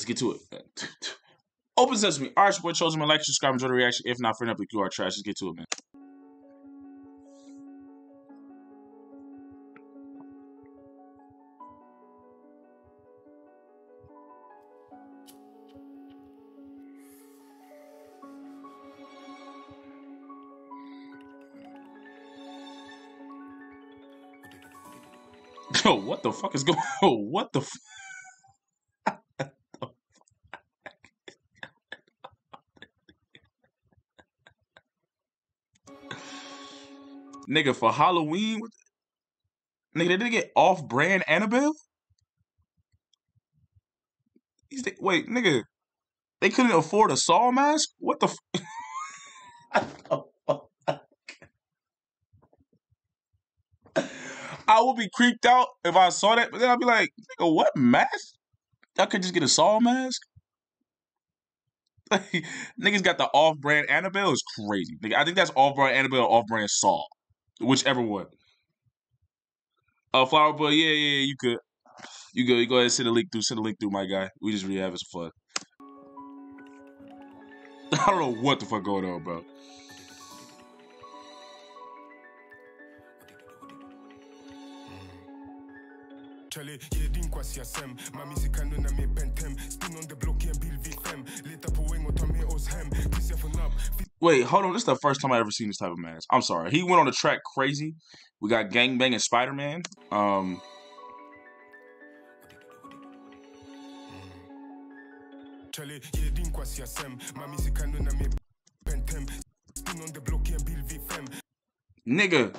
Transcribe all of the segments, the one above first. Let's get to it. Open sesame. All right, your boy Chosen. Like, subscribe, enjoy the reaction. If not, friend up the QR trash. Let's get to it, man. Yo, what the fuck is going on? What the fuck? Nigga, for Halloween? Nigga, they didn't get off-brand Annabelle? Wait, nigga. They couldn't afford a Saw mask? What the fuck? I would be creeped out if I saw that, but then I'd be like, nigga, what mask? I could just get a Saw mask? Niggas got the off-brand Annabelle? It's crazy. Nigga, I think that's off-brand Annabelle or off-brand Saw. Whichever one. Flower boy, yeah, you could. You go ahead and send a link through, my guy. We just really having some fun. I don't know what the fuck going on, bro. Wait, hold on. This is the first time I ever seen this type of mask. I'm sorry. He went on the track crazy. We got gangbang and Spider-Man. Nigga.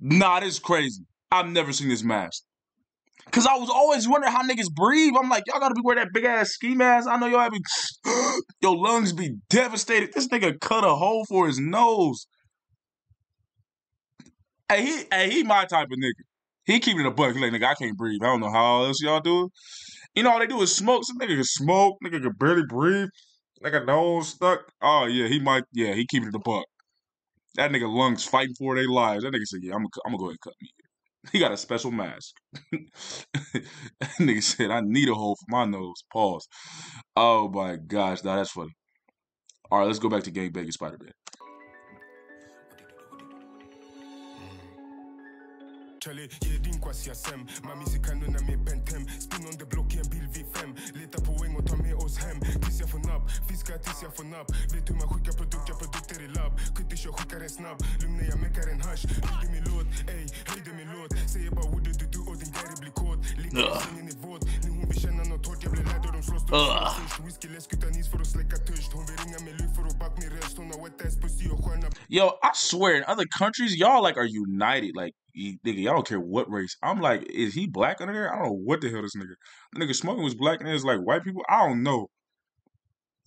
Nah, this is crazy. I've never seen this mask. Cause I was always wondering how niggas breathe. I'm like, y'all gotta be wearing that big ass ski mask. I know y'all be, your lungs be devastated. This nigga cut a hole for his nose. Hey, he my type of nigga. He keeping a buck. Like, nigga, I can't breathe. I don't know how else y'all do it. You know, all they do is smoke. Some nigga can smoke. Nigga can barely breathe. Like a nose stuck. Oh yeah, he keeping the buck. That nigga lungs fighting for their lives. That nigga said, yeah, I'm gonna go ahead and cut me. He got a special mask. That nigga said, I need a hole for my nose. Pause. Oh my gosh. Nah, that's funny. All right, let's go back to Gang Banging Spider-Man. Yo, I swear in other countries, y'all like are united. Like, nigga, y'all don't care what race. I'm like, is he black under there? I don't know what the hell this nigga. The nigga smoking was black and it's like white people. I don't know.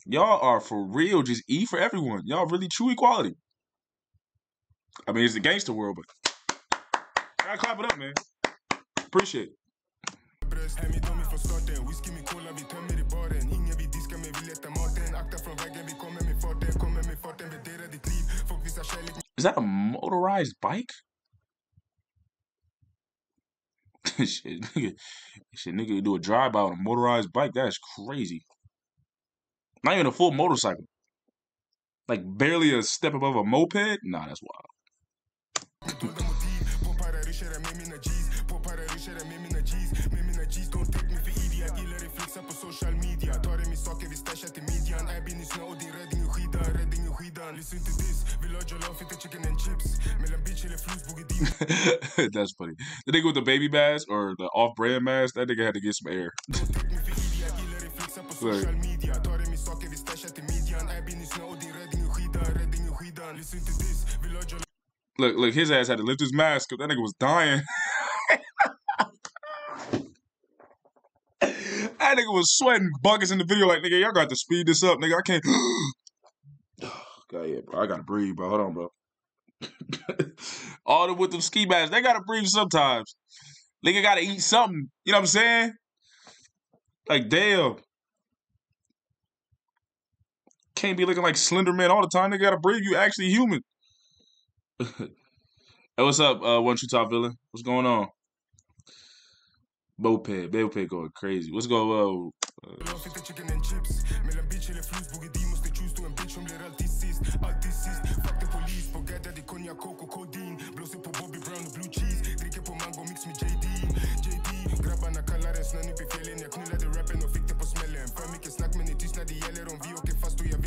Y'all are for real, just E for everyone. Y'all really true equality. I mean, it's the gangster world, but gotta clap it up, man. Appreciate it. Is that a motorized bike? Shit, nigga, do a drive-by on a motorized bike. That is crazy. Not even a full motorcycle. Like, barely a step above a moped? Nah, that's wild. That's funny. The nigga with the baby mask or the off-brand mask, that nigga had to get some air. Look, his ass had to lift his mask because that nigga was dying. That nigga was sweating buckets in the video like, nigga, y'all got to speed this up, nigga. I can't. God, yeah, bro. I got to breathe, bro. Hold on, bro. All them with them ski masks. They got to breathe sometimes. Nigga got to eat something. You know what I'm saying? Like, damn. Can't be looking like Slenderman all the time. They got to breathe. You actually human. Hey, what's up, One True Top Villain? What's going on? Boped going crazy. What's going on? Chicken and chips,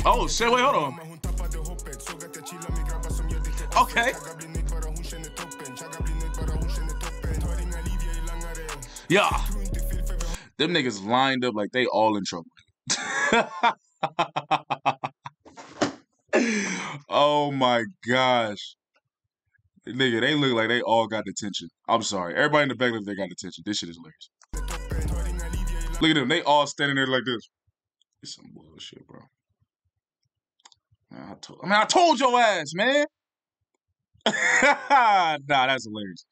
oh shit, wait, hold on. Okay. Yeah. Them niggas lined up like they all in trouble. Oh my gosh. Nigga, they look like they all got detention. I'm sorry. Everybody in the back looks like they got detention. This shit is hilarious. Look at them. They all standing there like this. It's some bullshit, bro. Man, I told your ass, man. Nah, that's hilarious.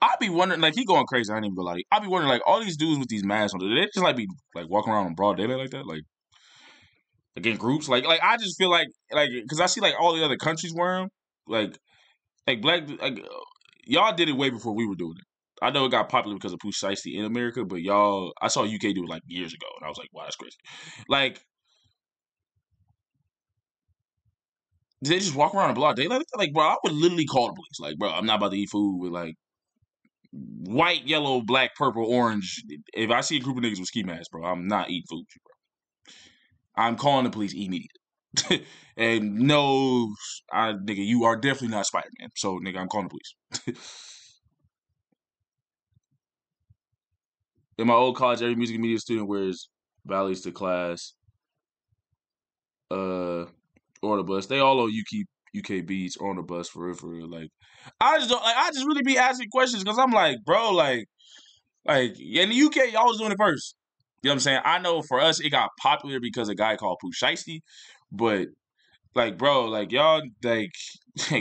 I be wondering, like, he going crazy. I ain't even gonna lie. I be wondering, like, all these dudes with these masks on, do they just like be like walking around in broad daylight like that, like in groups? Like I just feel like, cause I see like all the other countries wearing them. Like black, like y'all did it way before we were doing it. I know it got popular because of Pooh Shiesty in America, but y'all, I saw UK do it like years ago, and I was like, wow, that's crazy. Like, did they just walk around and block daylight? Like, bro, I would literally call the police. Like, bro, I'm not about to eat food with like white, yellow, black, purple, orange. If I see a group of niggas with ski masks, bro, I'm not eating food with you, bro. I'm calling the police immediately. And no, nigga, you are definitely not Spider-Man. So, nigga, I'm calling the police. In my old college, every music and media student wears valleys to class or the bus. They all on UK beats or on the bus for real. Like, I just don't, like, I just really be asking questions because I'm like, bro, like in the UK, y'all was doing it first. You know what I'm saying? I know for us, it got popular because a guy called Pooh Shiesty, but like, bro, like y'all, like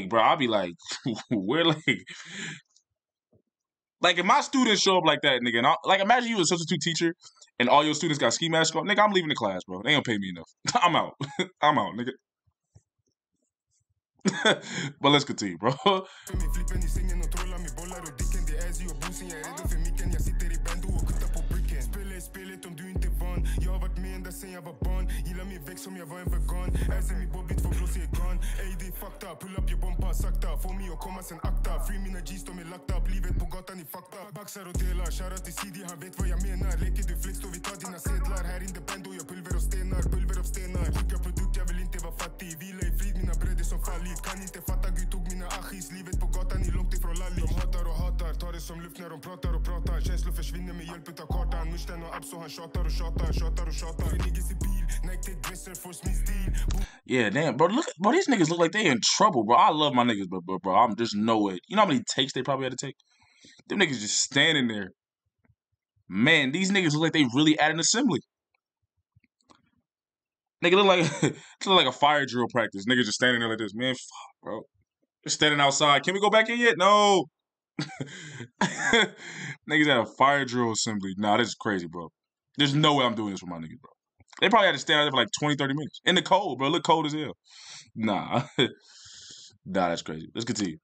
bro, I'll be like, we're like. Like, if my students show up like that, nigga, and like, imagine you a substitute teacher and all your students got ski masks on. Nigga, I'm leaving the class, bro. They don't pay me enough. I'm out. I'm out, nigga. But let's continue, bro. Yeah, damn, bro. Look, bro, these niggas look like they in trouble, bro. I love my niggas, but bro, I'm just no way. You know how many takes they probably had to take? Them niggas just standing there. Man, these niggas look like they really at an assembly. Nigga look like a fire drill practice. Niggas just standing there like this. Man, fuck, bro. They're standing outside. Can we go back in yet? No. Niggas at a fire drill assembly. Nah, this is crazy, bro. There's no way I'm doing this with my niggas, bro. They probably had to stand out there for like 20, 30 minutes. In the cold, bro. Look cold as hell. Nah. Nah, that's crazy. Let's continue.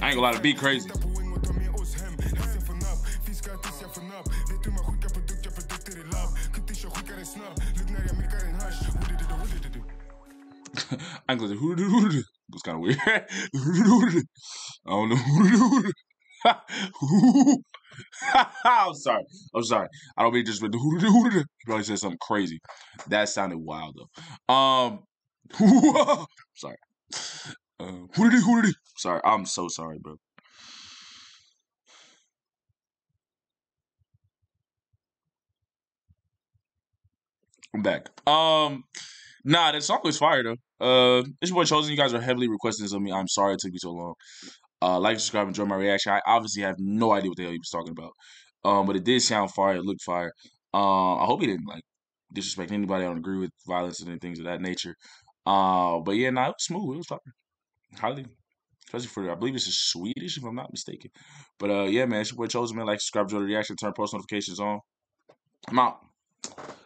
I ain't gonna lie, to be crazy. I ain't gonna say, it's kind of weird. I don't know. I'm sorry. I don't mean just with the he probably said something crazy. That sounded wild though. Sorry. Sorry, I'm so sorry, bro. I'm back. Nah, that song was fire, though. It's your boy Chosen. You guys are heavily requesting this of me. I'm sorry it took me so long. Like, subscribe, enjoy my reaction. I obviously have no idea what the hell he was talking about. But it did sound fire. It looked fire. I hope he didn't, like, disrespect anybody. I don't agree with violence and things of that nature. But yeah, nah, it was smooth. It was fire. Highly. Especially for, I believe this is Swedish, if I'm not mistaken. But yeah, man, it's your boy Chosen, man. Like, subscribe, enjoy the reaction. Turn post notifications on. I'm out.